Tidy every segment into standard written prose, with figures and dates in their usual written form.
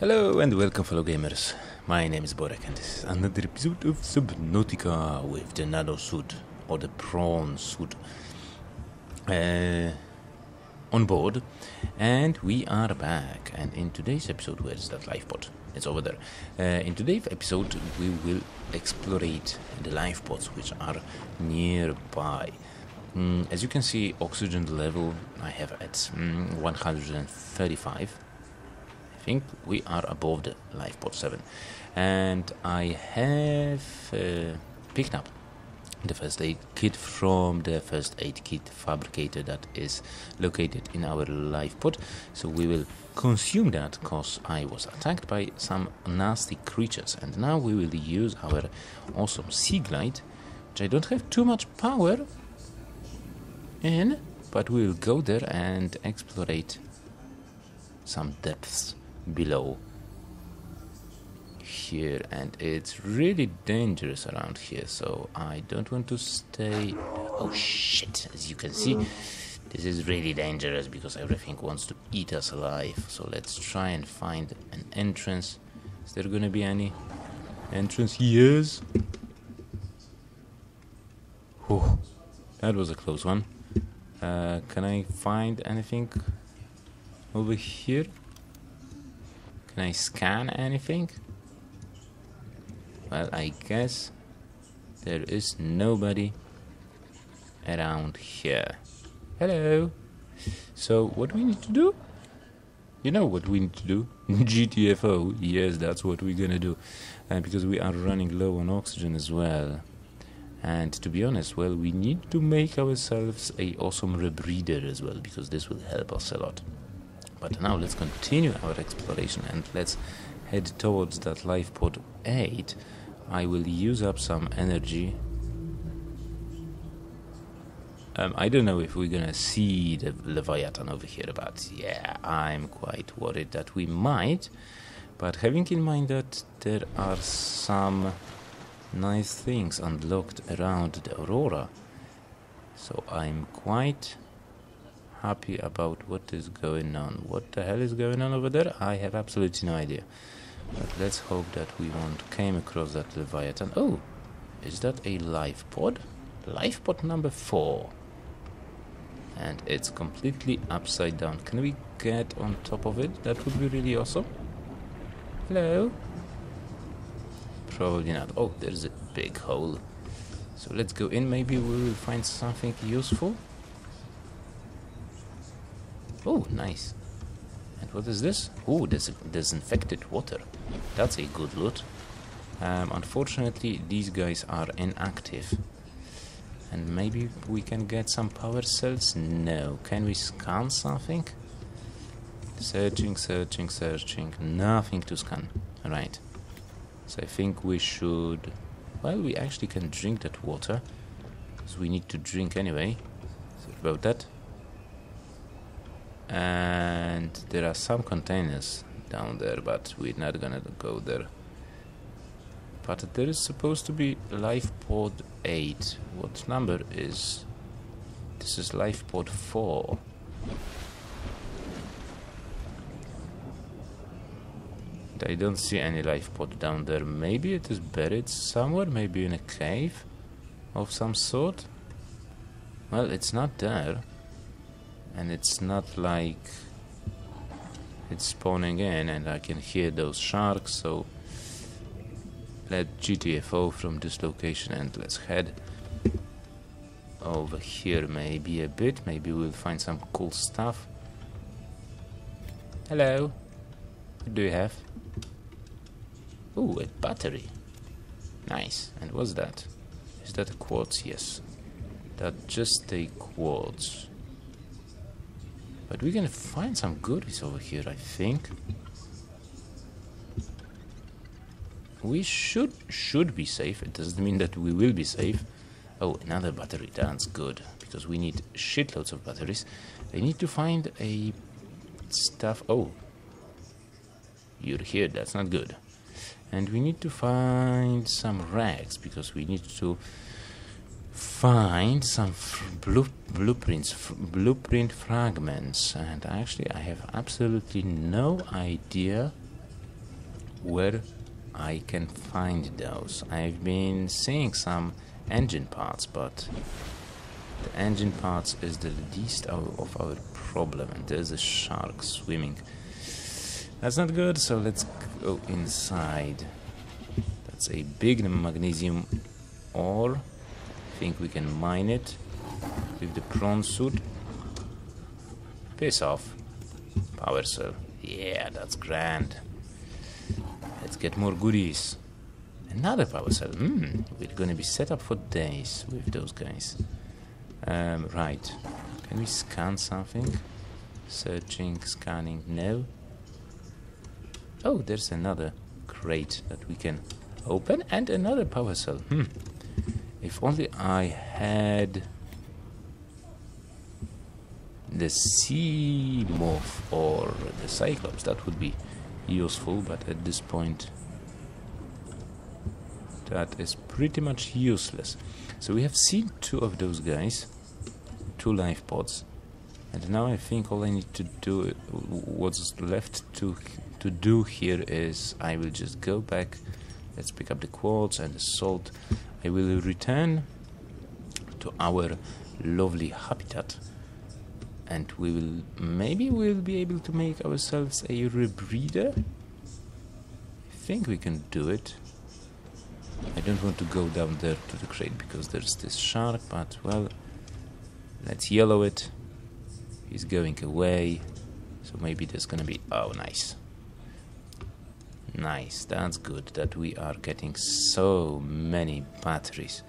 Hello and welcome fellow gamers, my name is Borek and this is another episode of Subnautica with the nano suit, or the prawn suit, on board, and we are back. And in today's episode, where is that lifeboat? It's over there. In today's episode we will explore the lifeboats which are nearby. As you can see, oxygen level I have at 135. I think we are above the lifeboat 7, and I have picked up the first aid kit from the first aid kit fabricator that is located in our lifeboat. So we will consume that because I was attacked by some nasty creatures, and now we will use our awesome Seaglide, which I don't have too much power in, but we will go there and explorate some depths below here. And it's really dangerous around here, so I don't want to stay. Oh shit, as you can see, this is really dangerous because everything wants to eat us alive. So let's try and find an entrance. Is there gonna be any entrance? Yes. Whew. That was a close one. Can I find anything over here? Can I scan anything? Well, I guess there is nobody around here. Hello. So what we need to do? You know what we need to do? GTFO. Yes, that's what we're gonna do. Because we are running low on oxygen as well. And to be honest, well, we need to make ourselves an awesome rebreather as well, because this will help us a lot. But now let's continue our exploration and let's head towards that lifeboat 8. I will use up some energy. I don't know if we're gonna see the Leviathan over here, but yeah, I'm quite worried that we might. But having in mind that there are some nice things unlocked around the Aurora, so I'm quite happy about what is going on. What the hell is going on over there? I have absolutely no idea. But let's hope that we won't came across that Leviathan. Oh, is that a lifeboat? Lifeboat number 4. And it's completely upside down. Can we get on top of it? That would be really awesome. Hello? Probably not. Oh, there's a big hole. So let's go in. Maybe we will find something useful. Oh, nice. And what is this? Oh, disinfected water. That's a good loot. Unfortunately, these guys are inactive. And maybe we can get some power cells? No. Can we scan something? Searching, searching, searching. Nothing to scan. Right. So I think we should... Well, we actually can drink that water. So we need to drink anyway. Sorry about that. And there are some containers down there, but we're not gonna go there. But there is supposed to be lifeboat 8. What number is this? Is lifeboat 4. And I don't see any lifeboat down there. Maybe it is buried somewhere, maybe in a cave of some sort. Well, it's not there. And it's not like it's spawning in, and I can hear those sharks, so let's GTFO from this location and let's head over here maybe a bit. Maybe we'll find some cool stuff. Hello. What do you have? Ooh, a battery. Nice. And what's that? Is that a quartz? Yes. That's just a quartz. But we're gonna find some goodies over here, I think. We should be safe. It doesn't mean that we will be safe. Oh, another battery. That's good, because we need shitloads of batteries. I need to find a stuff. Oh, you're here. That's not good. And we need to find some rags, because we need to find some blueprint fragments. And actually I have absolutely no idea where I can find those. I've been seeing some engine parts, but the engine parts is the least of our problem. And there's a shark swimming. That's not good, so let's go inside. That's a big magnesium ore. I think we can mine it with the prawn suit. Piss off. Power cell. Yeah, that's grand. Let's get more goodies. Another power cell. We're gonna be set up for days with those guys. Right. Can we scan something? Searching, scanning, no. Oh, there's another crate that we can open and another power cell. If only I had the Seamoth or the Cyclops, that would be useful, but at this point that is pretty much useless. So we have seen two of those guys, two life pods, and now I think all I need to do, what's left to do here is I will just go back. Let's pick up the quartz and the salt. I will return to our lovely habitat, and we will we'll be able to make ourselves a rebreeder. I think we can do it. I don't want to go down there to the crate because there's this shark, but well, let's yellow it. He's going away, so maybe there's gonna be... oh, nice. Nice, that's good that we are getting so many batteries.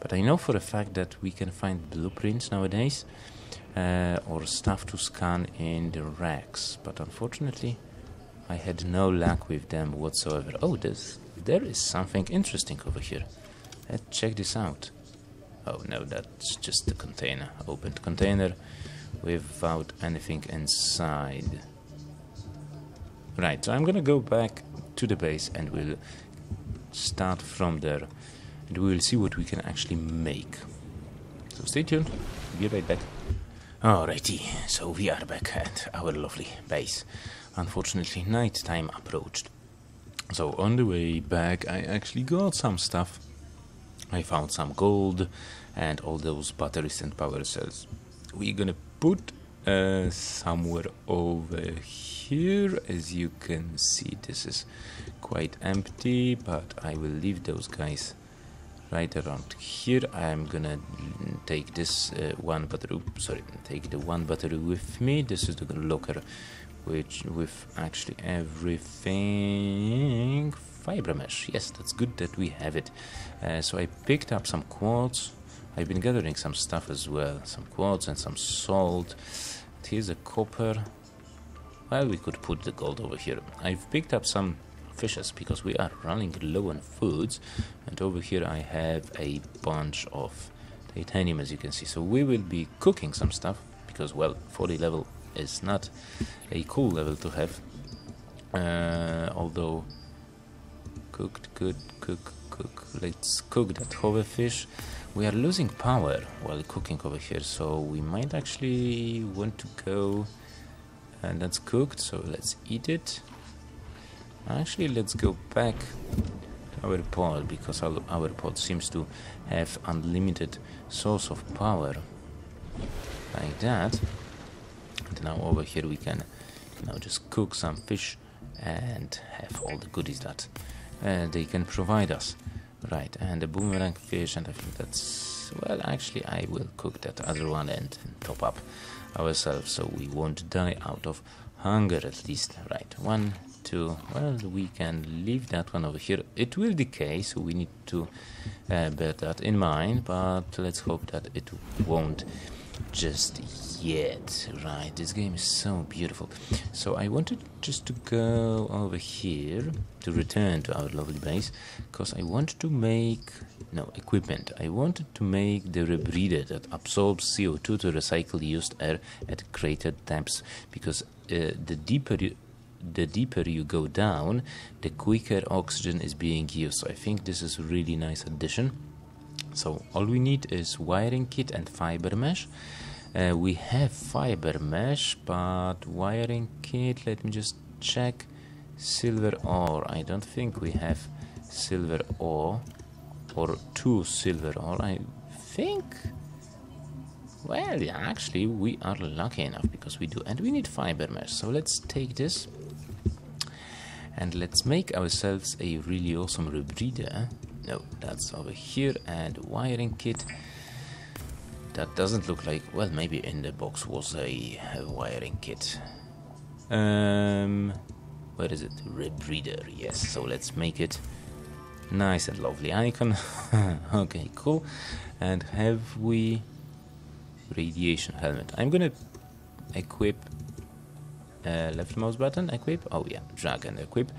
But I know for a fact that we can find blueprints nowadays, or stuff to scan in the racks, but unfortunately I had no luck with them whatsoever. Oh, there is something interesting over here. Let's check this out. Oh no, that's just a container. Opened container without anything inside. Right, so I'm gonna go back to the base and we'll start from there, and we'll see what we can actually make. So stay tuned, we'll be right back. Alrighty, so we are back at our lovely base. Unfortunately, night time approached. So on the way back, I actually got some stuff. I found some gold and all those batteries and power cells. We're gonna put somewhere over here. As you can see, this is quite empty, but I will leave those guys right around here. I'm gonna take this one battery, sorry, take the one battery with me. This is the locker which with actually everything. Fiber mesh, yes, that's good that we have it. So I picked up some quartz. I've been gathering some stuff as well, some quartz and some salt. Here's a copper. Well, we could put the gold over here. I've picked up some fishes because we are running low on foods, and over here I have a bunch of titanium, as you can see. So we will be cooking some stuff because, well, 40 level is not a cool level to have. Although cooked, good, cook. Let's cook that hover fish. We are losing power while cooking over here, so we might actually want to go, and that's cooked, so let's eat it. Actually, let's go back to our pod, because our pod seems to have unlimited source of power, like that. And now over here we can now just cook some fish and have all the goodies that they can provide us. Right, and the boomerang fish, and I think that's... well, actually, I will cook that other one and top up ourselves, so we won't die out of hunger, at least. Right, one, two... well, we can leave that one over here. It will decay, so we need to bear that in mind, but let's hope that it won't just yet. Right, this game is so beautiful. So I wanted just to go over here, to return to our lovely base, because I wanted to make equipment. I wanted to make the rebreather that absorbs CO2 to recycle used air at greater depths, because the deeper you go down, the quicker oxygen is being used. So I think this is a really nice addition. So all we need is wiring kit and fiber mesh. We have fiber mesh, but wiring kit, let me just check. Silver ore. I don't think we have silver ore or two silver ore. I think, well, yeah, actually we are lucky enough because we do, and we need fiber mesh. So let's take this and let's make ourselves a really awesome rebreather. No, that's over here. And wiring kit. That doesn't look like, well, maybe in the box was a wiring kit. Where is it? Rebreather, yes. So let's make it nice and lovely icon. Okay, cool. And have we radiation helmet? I'm gonna equip left mouse button, equip. Oh yeah, drag and equip.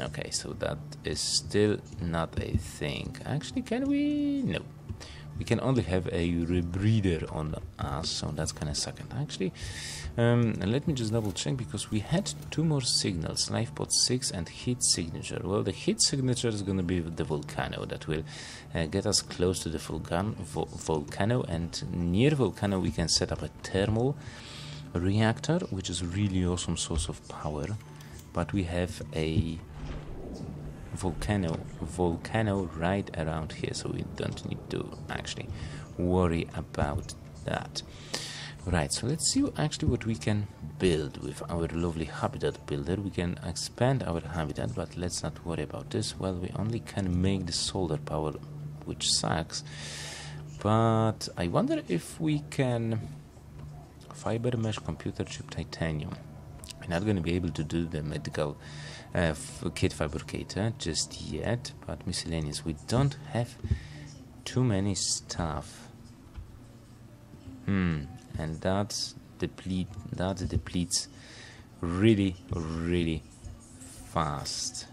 Okay, so that is still not a thing. Actually, can we? No. We can only have a rebreather on us, so that's kind of sucking. Actually, let me just double check, because we had two more signals, LifePod 6 and heat signature. Well, the heat signature is going to be the volcano. That will get us close to the volcano, and near volcano we can set up a thermal reactor, which is really awesome source of power. But we have a volcano right around here, so we don't need to actually worry about that. Right, so let's see actually what we can build with our lovely habitat builder. We can expand our habitat, but let's not worry about this. Well, we only can make the solar power, which sucks, but I wonder if we can fiber mesh computer chip titanium. We're not going to be able to do the medical kit fabricator just yet, but miscellaneous, we don't have too many stuff. And that depletes really, really fast.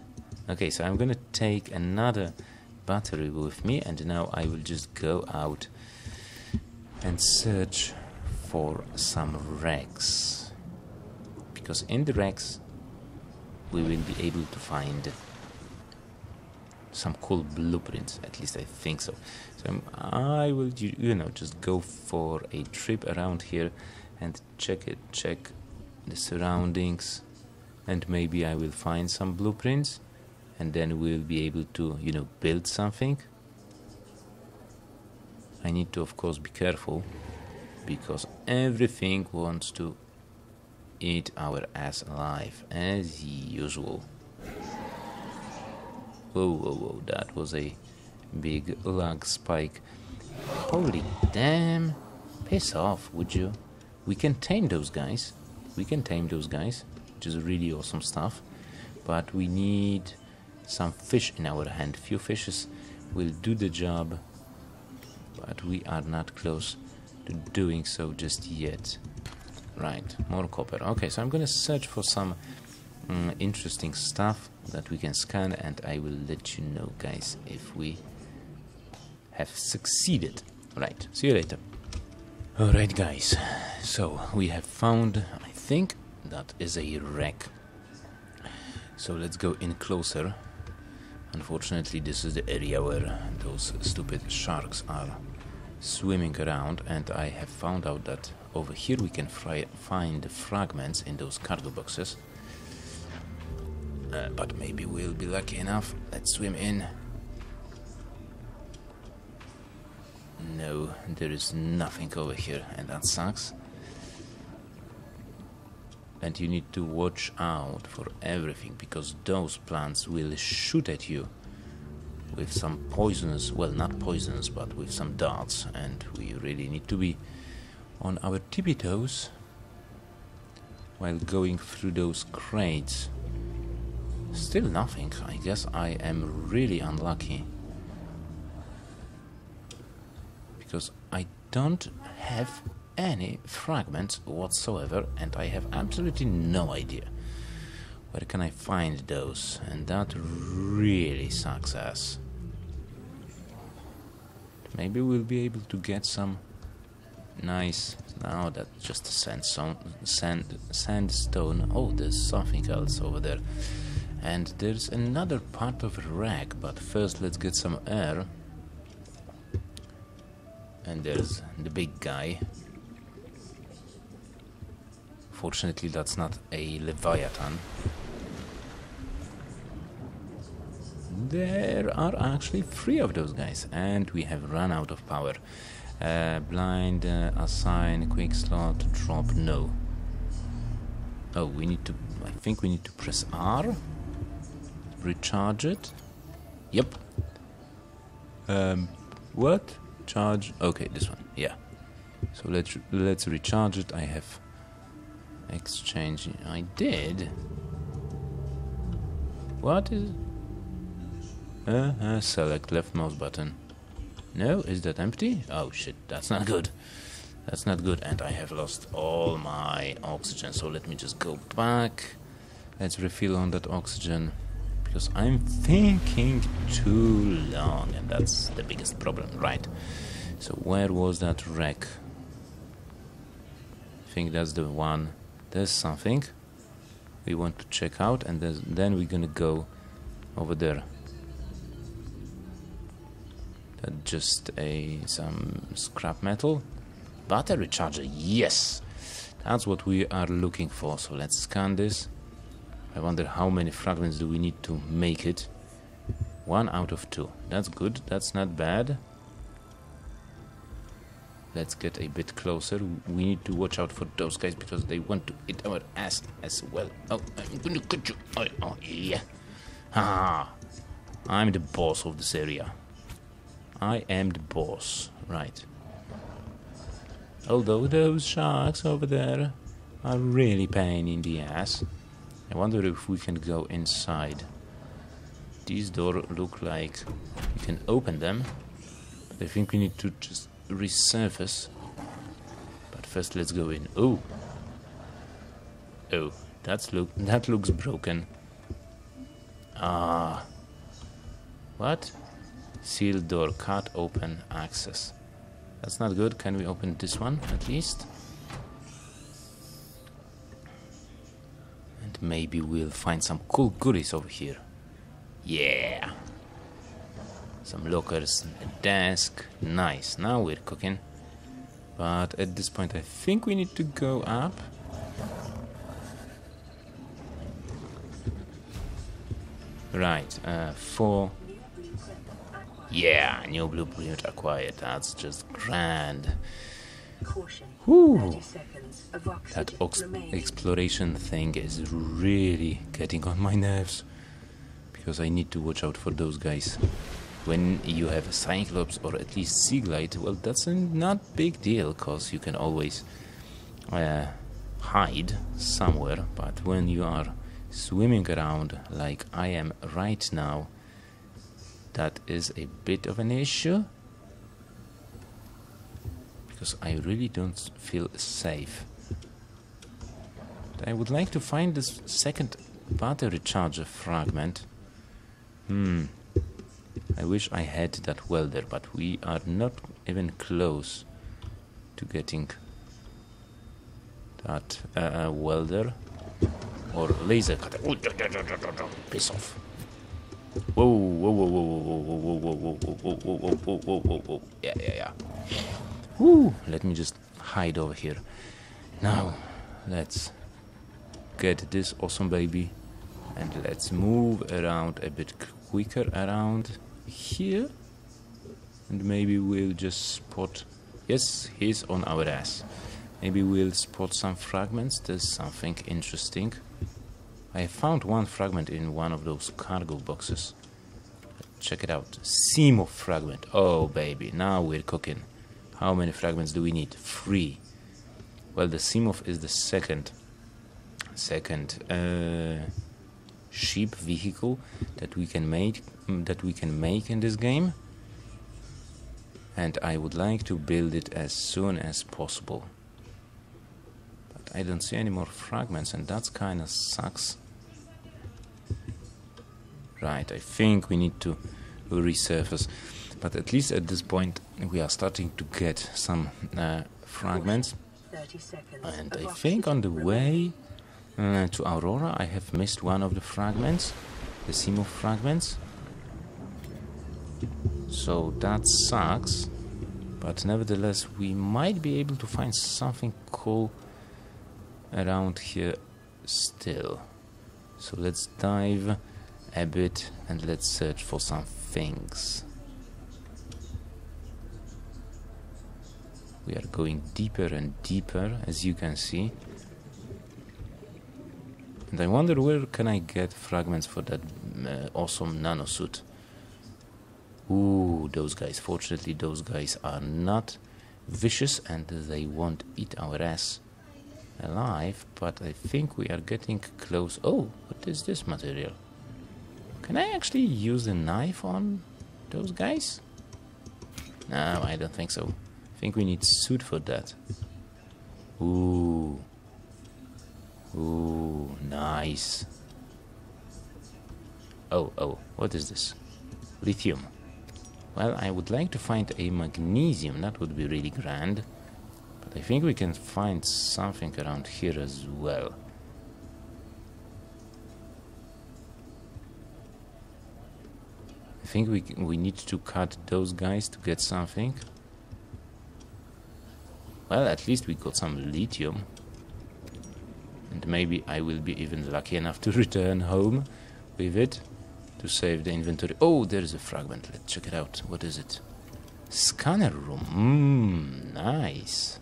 Okay, so I'm gonna take another battery with me, and now I will just go out and search for some wrecks, because in the wrecks we will be able to find some cool blueprints, at least I think so. So I will, you know, just go for a trip around here and check the surroundings, and maybe I will find some blueprints, and then we'll be able to, you know, build something. I need to, of course, be careful, because everything wants to eat our ass alive, as usual. Whoa, whoa, whoa, that was a big lag spike. Holy damn, piss off, would you? We can tame those guys, which is really awesome stuff, but we need some fish in our hand. Few fishes will do the job, but we are not close to doing so just yet. Right, more copper. Okay, so I'm gonna search for some interesting stuff that we can scan, and I will let you know, guys, if we have succeeded. Right, see you later. Alright, guys, so we have found, I think that is a wreck, so let's go in closer. Unfortunately, this is the area where those stupid sharks are swimming around, and I have found out that over here we can find the fragments in those cargo boxes, but maybe we'll be lucky enough. Let's swim in. No, there is nothing over here, and that sucks. And you need to watch out for everything, because those plants will shoot at you with some poisonous, well, not poisonous, but with some darts, and we really need to be on our tippy toes while going through those crates. Still nothing. I guess I am really unlucky, because I don't have any fragments whatsoever, and I have absolutely no idea where can I find those, and that really sucks ass. Maybe we'll be able to get some nice, now that's just a sandstone. Oh, there's something else over there, and there's another part of a wreck, but first let's get some air. And there's the big guy. Fortunately, that's not a Leviathan, there are actually 3 of those guys, and we have run out of power. Blind, assign, quick slot, drop, no. Oh, we need to, I think we need to press R, recharge it. Yep. What? Charge, okay, this one, yeah. So let's recharge it. I have exchange. I did. What is it? Select left mouse button. No, is that empty? Oh shit, that's not good. That's not good, and I have lost all my oxygen, so let me just go back. Let's refill on that oxygen, because I'm thinking too long, and that's the biggest problem, right? So where was that wreck? I think that's the one. There's something we want to check out, and then we're gonna go over there. That's just some scrap metal. Battery charger, yes! That's what we are looking for, so let's scan this. I wonder how many fragments do we need to make it. 1 out of 2. That's good, that's not bad. Let's get a bit closer. We need to watch out for those guys because they want to eat our ass as well. Oh, I'm gonna cut you. Oh yeah. Haha. I'm the boss of this area. I am the boss. Right. Although those sharks over there are really pain in the ass. I wonder if we can go inside. These doors look like we can open them. But I think we need to just resurface, but first let's go in. Oh, that looks broken. Ah, what? Sealed door, can't open access. That's not good. Can we open this one at least? And maybe we'll find some cool goodies over here. Yeah. Some lockers, a desk, nice, now we're cooking. But at this point I think we need to go up. Right, 4. Yeah, new blueprint acquired, that's just grand. Whoo! That exploration thing is really getting on my nerves. Because I need to watch out for those guys. When you have a Cyclops or at least Seaglide, well, that's not a big deal, because you can always hide somewhere. But when you are swimming around like I am right now, that is a bit of an issue. Because I really don't feel safe. I would like to find this second battery charger fragment. I wish I had that welder, but we are not even close to getting that welder or laser cutter. Piss off. Whoa, whoa, whoa, whoa, whoa, whoa, whoa, whoa, whoa, whoa, whoa, whoa, whoa. Yeah. Woo, let me just hide over here. Now, let's get this awesome baby and let's move around a bit quicker around here, and maybe we'll just spot, yes, he's on our ass. Maybe we'll spot some fragments. There's something interesting. I found one fragment in one of those cargo boxes. Check it out. Seamoth fragment. Oh baby, now we're cooking. How many fragments do we need? 3. Well, the Seamoth is the second ship vehicle that we can make in this game, and I would like to build it as soon as possible. But I don't see any more fragments, and that's kind of sucks. Right, I think we need to resurface, but at least at this point we are starting to get some fragments, and I think on the way to Aurora, I have missed one of the fragments, the Seamoth fragments. So that sucks, but nevertheless we might be able to find something cool around here still. So let's dive a bit, and let's search for some things. We are going deeper and deeper, as you can see. And I wonder where can I get fragments for that awesome nanosuit. Ooh, those guys. Fortunately, those guys are not vicious and they won't eat our ass alive, but I think we are getting close. Oh, what is this material? Can I actually use a knife on those guys? No, I don't think so. I think we need suit for that. Ooh. Ooh, nice. Oh, oh, what is this? Lithium. Well, I would like to find a magnesium. That would be really grand. But I think we can find something around here as well. I think we need to cut those guys to get something. Well, at least we got some lithium. And maybe I will be even lucky enough to return home with it to save the inventory. Oh, there is a fragment. Let's check it out. What is it? Scanner room. Mmm, nice.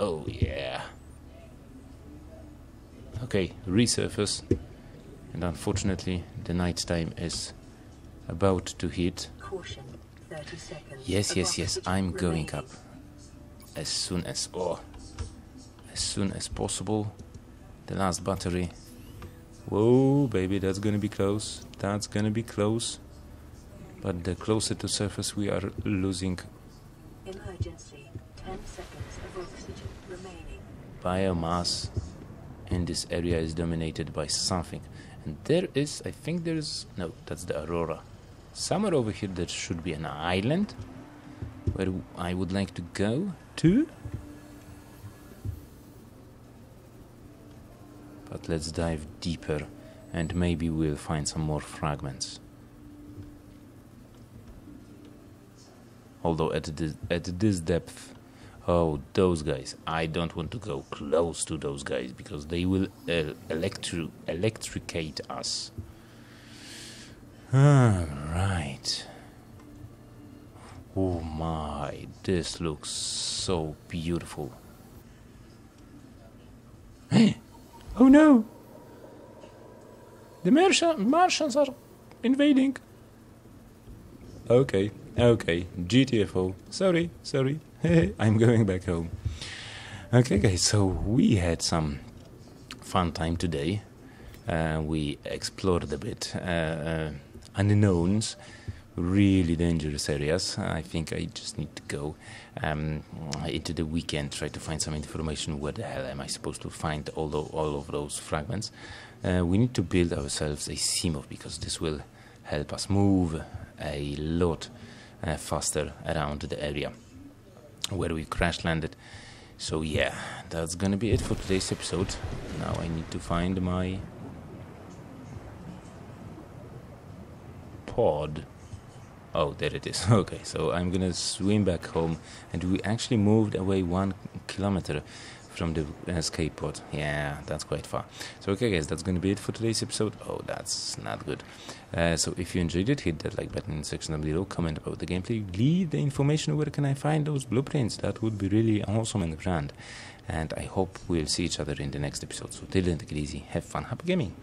Oh, yeah. Okay, resurface. And unfortunately, the night time is about to hit. Caution, 30 seconds. Yes, yes, yes, I'm going up as soon as... Oh. As soon as possible. The last battery. Whoa, baby, that's gonna be close. That's gonna be close. But the closer to surface we are losing. Emergency. 10 seconds of oxygen remaining. Biomass in this area is dominated by something. And there is, I think there is, no, that's the Aurora. Somewhere over here there should be an island where I would like to go to. But let's dive deeper and maybe we'll find some more fragments. Although at this depth... Oh, those guys. I don't want to go close to those guys because they will electricate us. Alright. Oh my, this looks so beautiful. Oh no! The Martians are invading! Okay, okay, GTFO. Sorry, sorry, I'm going back home. Okay guys, so we had some fun time today. We explored a bit unknowns, really dangerous areas. I think I just need to go into the weekend, try to find some information. Where the hell am I supposed to find all of those fragments? We need to build ourselves a Seamoth because this will help us move a lot faster around the area where we crash landed. So yeah, that's gonna be it for today's episode. Now I need to find my pod. Oh, there it is. Okay, so I'm gonna swim back home, and we actually moved away 1 kilometer from the escape pod. Yeah, that's quite far. So okay guys, that's gonna be it for today's episode. Oh, that's not good. So if you enjoyed it, hit that like button in the section down below, comment about the gameplay, leave the information where can I find those blueprints. That would be really awesome and grand. And I hope we'll see each other in the next episode. So till then, take it easy, have fun, happy gaming.